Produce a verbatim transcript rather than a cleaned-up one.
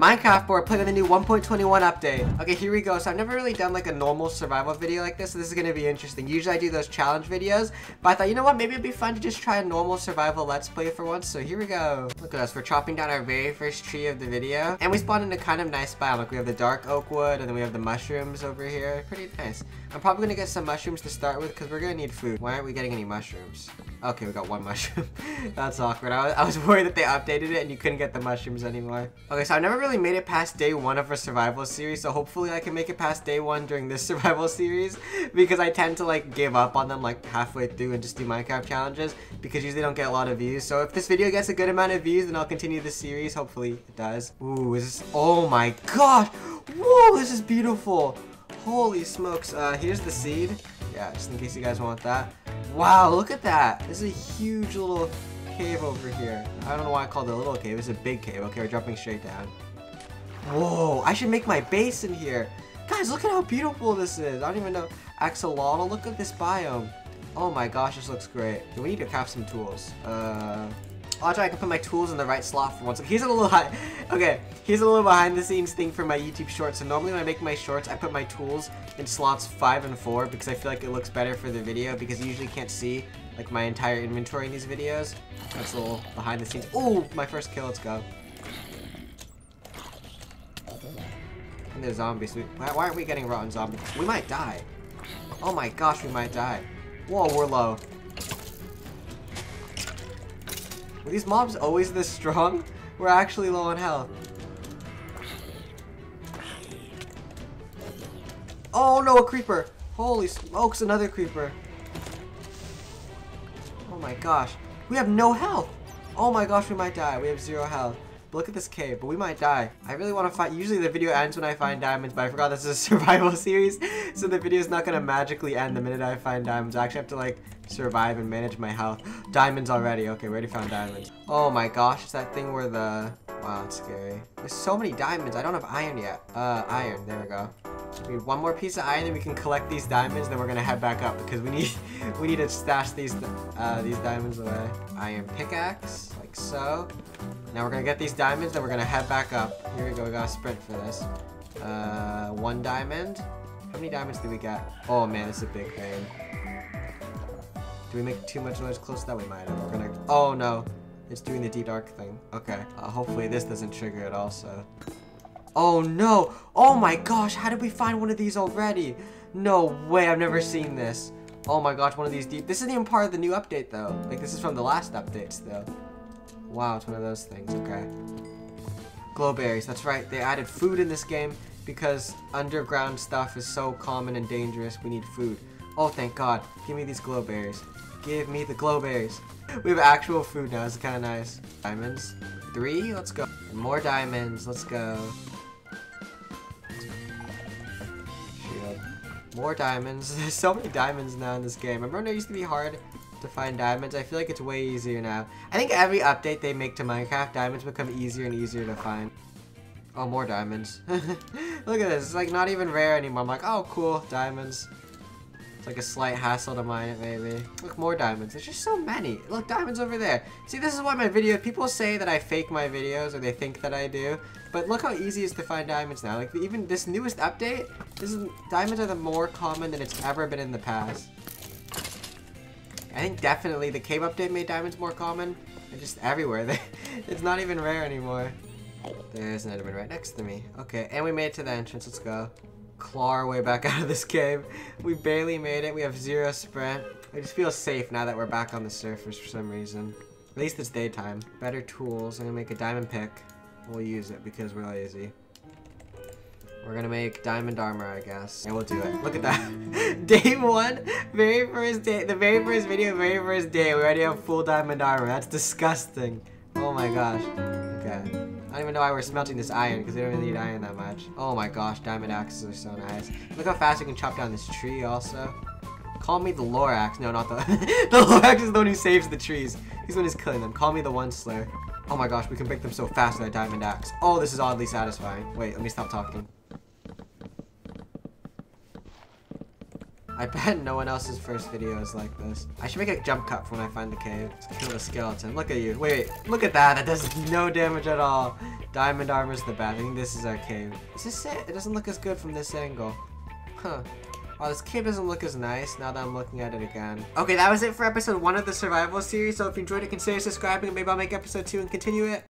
Minecraft board put in the new one point twenty-one update. Okay, here we go. So I've never really done like a normal survival video like this, so this is gonna be interesting. Usually I do those challenge videos, but I thought, you know what, maybe it'd be fun to just try a normal survival let's play for once. So here we go. Look at us, we're chopping down our very first tree of the video, and we spawned in a kind of nice biome. Like, we have the dark oak wood, and then we have the mushrooms over here. Pretty nice. I'm probably gonna get some mushrooms to start with, because we're gonna need food. Why aren't we getting any mushrooms? Okay, we got one mushroom. That's awkward. I was, I was worried that they updated it and you couldn't get the mushrooms anymore. Okay, so I've never really made it past day one of a survival series, so hopefully I can make it past day one during this survival series, because I tend to like give up on them like halfway through and just do Minecraft challenges, because usually they don't get a lot of views. So if this video gets a good amount of views, then I'll continue the series. Hopefully it does. Ooh, is this, oh my gosh. Whoa, this is beautiful. Holy smokes. Uh, here's the seed. Yeah, just in case you guys want that. Wow, look at that. This is a huge little cave over here. I don't know why I called it a little cave. It's a big cave. Okay, we're dropping straight down. Whoa, I should make my base in here. Guys, look at how beautiful this is. I don't even know. Axolotl, look at this biome. Oh my gosh, this looks great. We need to craft some tools. Uh... Oh, I can put my tools in the right slot for once. Here's a little high. Okay, here's a little behind-the-scenes thing for my YouTube shorts. So normally when I make my shorts, I put my tools in slots five and four because I feel like it looks better for the video. Because you usually can't see like my entire inventory in these videos. That's a little behind-the-scenes. Oh, my first kill. Let's go. And there's zombies. Why aren't we getting rotten zombies? We might die. Oh my gosh, we might die. Whoa, we're low. Were these mobs always this strong? We're actually low on health. Oh no, a creeper! Holy smokes, another creeper. Oh my gosh. We have no health! Oh my gosh, we might die. We have zero health. But look at this cave, but we might die. I really want to find- usually the video ends when I find diamonds, but I forgot this is a survival series, so the video is not going to magically end the minute I find diamonds. I actually have to like survive and manage my health. Diamonds already. Okay, we already found diamonds. Oh my gosh, it's that thing where the... Wow, it's scary. There's so many diamonds. I don't have iron yet. Uh, iron. There we go. We need one more piece of iron, then we can collect these diamonds, then we're gonna head back up, because we need we need to stash these uh, these diamonds away. Iron pickaxe, like so. Now we're gonna get these diamonds, then we're gonna head back up. Here we go, we gotta sprint for this. Uh, one diamond. How many diamonds do we get? Oh man, this is a big thing. Do we make too much noise close to that? We might have. We're gonna... Oh no. It's doing the deep dark thing. Okay. Uh, hopefully this doesn't trigger it also. Oh no. Oh my gosh. How did we find one of these already? No way. I've never seen this. Oh my gosh. One of these deep. This isn't even part of the new update though. Like this is from the last update still. Wow. It's one of those things. Okay. Glowberries. That's right. They added food in this game because underground stuff is so common and dangerous. We need food. Oh, thank God. Give me these glowberries. Give me the glowberries. We have actual food now. It's kind of nice. Diamonds. Three? Let's go. And more diamonds. Let's go. Shield. More diamonds. There's so many diamonds now in this game. Remember when it used to be hard to find diamonds? I feel like it's way easier now. I think every update they make to Minecraft, diamonds become easier and easier to find. Oh, more diamonds. Look at this. It's like not even rare anymore. I'm like, oh, cool. Diamonds. Like a slight hassle to mine it, maybe. Look, more diamonds. There's just so many. Look, diamonds over there. See, this is why my video... People say that I fake my videos, or they think that I do. But look how easy it is to find diamonds now. Like, even this newest update, this is, diamonds are the more common than it's ever been in the past. I think definitely the cave update made diamonds more common. They're just everywhere. It's not even rare anymore. There's an enderman right next to me. Okay, and we made it to the entrance. Let's go. Claw our way back out of this cave. We barely made it. We have zero sprint. I just feel safe now that we're back on the surface for some reason. At least it's daytime. Better tools. I'm gonna make a diamond pick. We'll use it because we're lazy. We're gonna make diamond armor, I guess. And we'll do it. Look at that. Day one, very first day, the very first video, very first day, we already have full diamond armor. That's disgusting. Oh my gosh. Okay. I don't even know why we're smelting this iron, because we don't really need iron that much. Oh my gosh, diamond axes are so nice. Look how fast we can chop down this tree also. Call me the Lorax. No, not the... The Lorax is the one who saves the trees. He's the one who's killing them. Call me the One Slayer. Oh my gosh, we can break them so fast with a diamond axe. Oh, this is oddly satisfying. Wait, let me stop talking. I bet no one else's first video is like this. I should make a jump cut for when I find the cave. Let's kill the skeleton. Look at you. Wait, wait. Look at that. That does no damage at all. Diamond armor's the bad. I think this is our cave. Is this it? It doesn't look as good from this angle. Huh. Oh, this cave doesn't look as nice now that I'm looking at it again. Okay, that was it for episode one of the survival series. So if you enjoyed it, consider subscribing. Maybe I'll make episode two and continue it.